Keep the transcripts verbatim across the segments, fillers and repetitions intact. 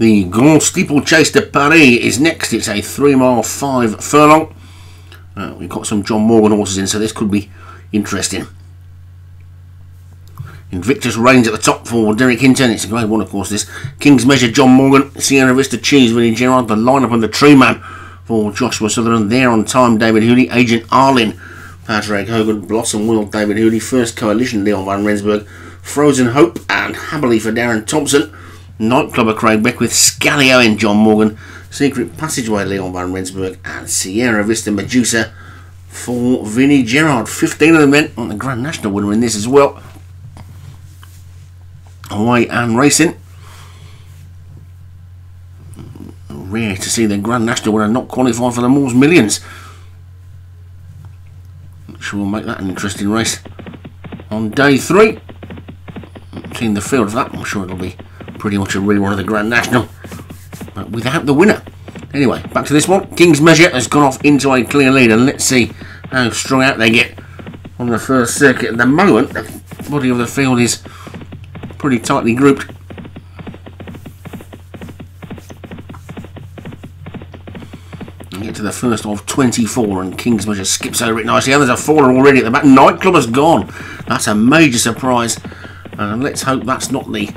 The Grand Steeple Chase de Paris is next. It's a three mile, five furlong. Uh, we've got some John Morgan horses in, so this could be interesting. Invictus Reigns at the top for Derek Hinton. It's a great one, of course, this. King's Measure, John Morgan. Sierra Vista Cheese, William Gerrard. The lineup and the tree man for Joshua Sutherland. There on time, David Hoody. Agent Arlen, Patrick Hogan. Blossom Will, David Hoody. First Coalition, Leon van Rensburg. Frozen Hope and Haveli for Darren Thompson. Nightclub, Craig Beckwith. Scalioin, John Morgan. Secret Passageway, Leon van Rensburg. And Sierra Vista Medusa for Vinnie Gerrard. fifteen of them went on the Grand National winner in this as well. Away and racing. Rare to see the Grand National winner not qualify for the Moors Millions. I'm sure we'll make that an interesting race on day three. I've seen the field of that. I'm sure it'll be pretty much a rerun of the Grand National, but without the winner. Anyway, back to this one. King's Measure has gone off into a clear lead, and let's see how strong out they get on the first circuit. At the moment, the body of the field is pretty tightly grouped. You get to the first of twenty-four and King's Measure skips over it nicely. And there's a faller already at the back. Nightclub has gone. That's a major surprise. And let's hope that's not the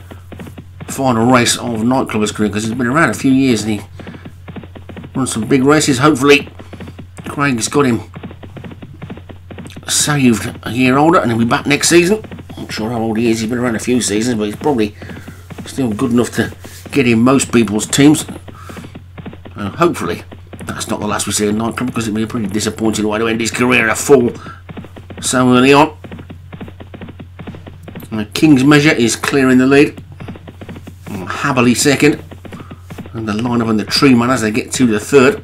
final race of Nightclub's career, because he's been around a few years and he runs some big races. Hopefully Craig's got him saved a year older and he'll be back next season. I'm not sure how old he is. He's been around a few seasons, but he's probably still good enough to get in most people's teams. Uh, hopefully that's not the last we see in Nightclub, because it'd be a pretty disappointing way to end his career, a fall so early on. Uh, King's Measure is clear in the lead. Haveli second. And the lineup and the tree man as they get to the third.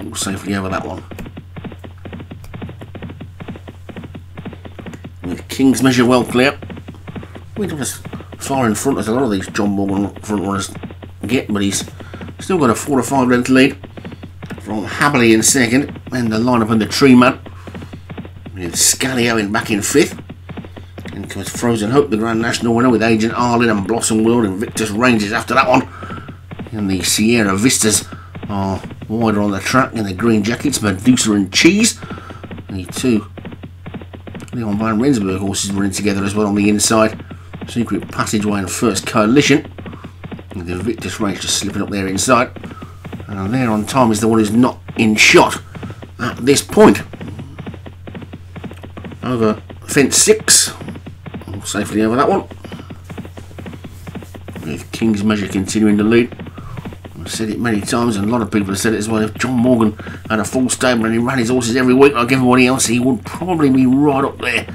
All safely over that one. King's Measure well clear. We're not as far in front as a lot of these John Morgan front runners get, but he's still got a four or five length lead from Haveli in second, and the lineup and the tree man with Scalioin back in fifth. And comes Frozen Hope, the Grand National winner, with Agent Arlen and Blossom Will. Invictus Reigns is after that one, and the Sierra Vistas are wider on the track in the green jackets. Medusa and Cheese, the two Leon van Rensburg horses running together as well on the inside. Secret Passageway and First Coalition. And the Invictus Reigns just slipping up there inside. And there on time is the one who's not in shot at this point. Over fence six. All safely over that one. With King's Measure continuing to lead. I've said it many times, and a lot of people have said it as well. If John Morgan had a full stable and he ran his horses every week like everybody else, he would probably be right up there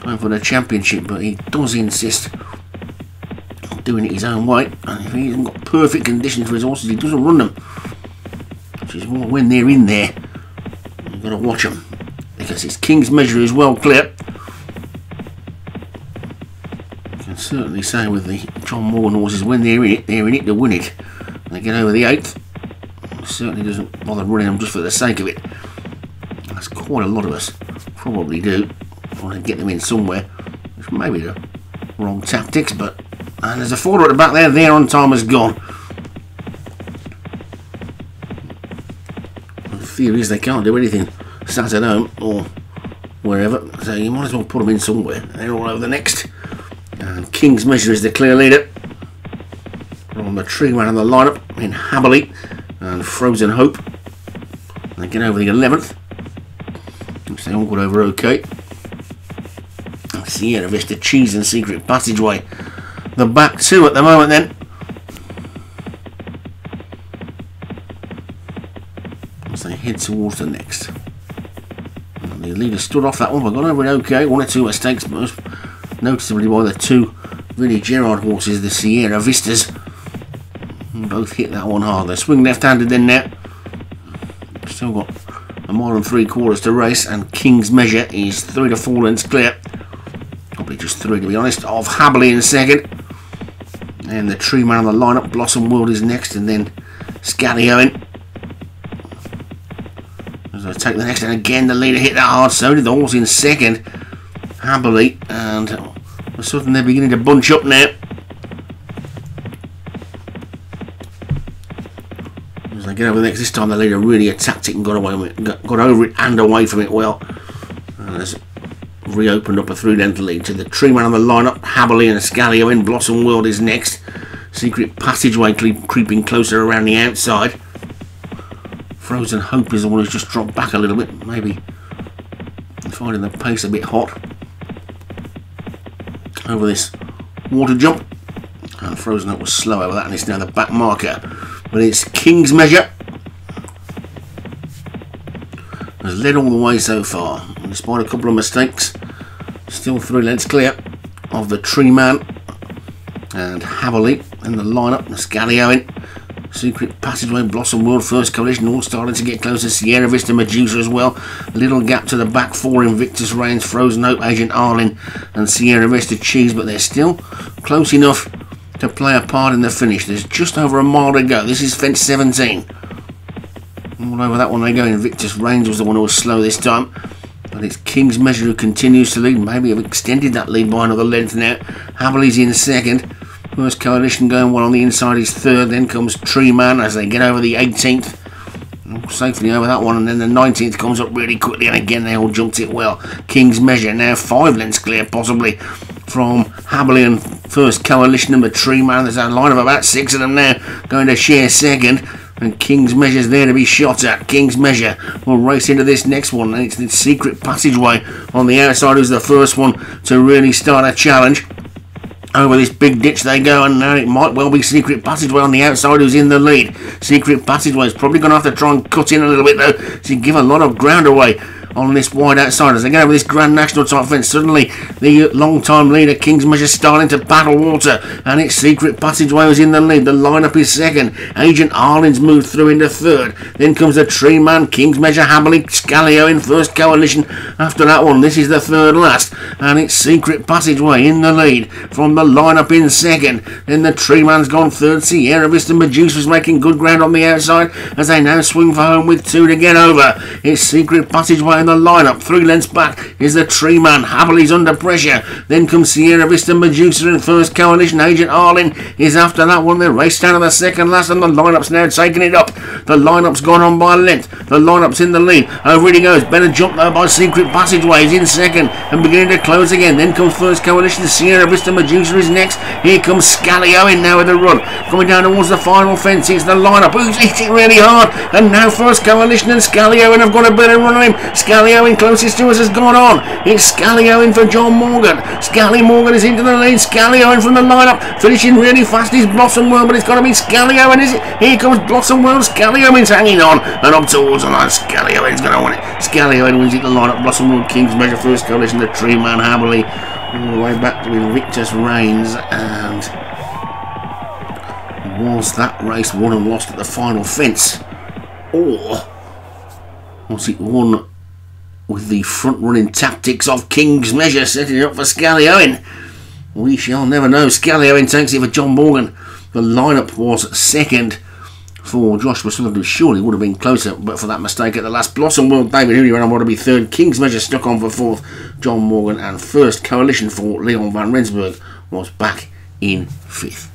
going for the championship, but he does insist on doing it his own way, and if he hasn't got perfect conditions for his horses, he doesn't run them, which is why when they're in there, you've got to watch them, because his King's Measure is well clear. You can certainly say with the John Morgan horses, when they're in it, they're in it to win it. They get over the eighth. Certainly doesn't bother running them just for the sake of it. That's quite a lot of us probably do. Want to get them in somewhere, which may be the wrong tactics, but and there's a forwarder at the back there. There on time has gone. The fear is they can't do anything sat at home or wherever, so you might as well put them in somewhere. They're all over the next, and King's Measure is the clear leader. The tree man on the lineup in Haveli and Frozen Hope. They get over the eleventh, which they all got over okay. Sierra Vista Cheese and Secret Passageway, the back two at the moment then. As they head towards the next, and the leader stood off that one, but got over it okay. One or two mistakes, most noticeably by the two Vinnie Gerrard horses, the Sierra Vistas. Both hit that one hard. They swing left-handed then now. Still got a mile and three quarters to race, and King's Measure is three to four lengths clear. Probably just three to be honest, of Haveli in second. And the tree man on the lineup, Blossom World is next, and then Scalioin. As they take the next, and again the leader hit that hard, so did the horse in second, Haveli, and all of a sudden they're beginning to bunch up now. I get over the next. This time the leader really attacked it and got away with it, got over it and away from it well. And it's reopened up a three-length lead to the tree man on the lineup. Haveli and Scalioin. Blossom World is next. Secret Passageway creeping closer around the outside. Frozen Hope is the one who's just dropped back a little bit. Maybe finding the pace a bit hot over this water jump. And Frozen Hope was slow over that, and it's now the back marker. But it's King's Measure has led all the way so far, and despite a couple of mistakes, still three lengths clear of the Tree Man and Haveli in the lineup. Scalioin, Secret Passageway, Blossom World, First Coalition, all starting to get closer. Sierra Vista Medusa as well. Little gap to the back four, Invictus Reigns, Frozen Oak, Agent Arlen and Sierra Vista Cheese, but they're still close enough to play a part in the finish. There's just over a mile to go. This is fence seventeen. All over that one they go. Invictus Reigns was the one who was slow this time. But it's King's Measure who continues to lead. Maybe have extended that lead by another length now. Haveli's in second. First Coalition going well on the inside is third. Then comes Tree Man as they get over the eighteenth. Safely over that one. And then the nineteenth comes up really quickly. And again, they all jumped it well. King's Measure now five lengths clear, possibly, from Haveli and First Coalition and the Tree Man. There's a line of about six of them now going to share second. And King's Measure's there to be shot at. King's Measure will race into this next one. And it's the Secret Passageway on the outside who's the first one to really start a challenge. Over this big ditch they go, and now it might well be Secret Passageway on the outside who's in the lead. Secret Passageway's probably going to have to try and cut in a little bit though. She give a lot of ground away on this wide outside as they go over this Grand National type fence. Suddenly the long-time leader King's Measure starting to battle water, and it's Secret Passageway who's in the lead. The lineup is second. Agent Arlen's moved through into third. Then comes the Tree Man, King's Measure, Haveli, Scalioin, First Coalition after that one. This is the third last, and it's Secret Passageway in the lead from the lineup in second. Then the Tree Man's gone third. Sierra Vista Medusa's making good ground on the outside as they now swing for home with two to get over. It's Secret Passageway the lineup. Three lengths back is the Tree Man. Haveli's under pressure. Then comes Sierra Vista Medusa and First Coalition. Agent Arlen is after that one. They race down to the second last, and the lineup's now taking it up. The lineup's gone on by length. The lineup's in the lead. Over it he goes. Better jump though by Secret Passageways in second and beginning to close again. Then comes First Coalition. Sierra Vista Medusa is next. Here comes Scalioin now with the run. Coming down towards the final fence. It's the lineup. Who's hitting really hard? And now First Coalition and Scalioin have got a better run on him. Scalioin Scalioin closest to us has gone on. It's Scalioin for John Morgan. Scally Morgan is into the lead. Scalioin from the lineup. Finishing really fast is Blossom World, but it's got to be Scalioin, is it? Here comes Blossom World. Scalioin's hanging on and up towards the line. Scalioin's going to win it. Scalioin wins it. The lineup. Blossom World, King's Measure, First Coalition, the Tree Man, Haveli, all the way back to Invictus Reigns. And was that race won and lost at the final fence, or was it won with the front-running tactics of King's Measure setting it up for Scalioin? We shall never know. Scalioin takes it for John Morgan. The lineup was second for Joshua Sutherland, who surely would have been closer but for that mistake at the last. Blossom World, David Hoody ran on to be third. King's Measure stuck on for fourth. John Morgan and First Coalition for Leon van Rensburg was back in fifth.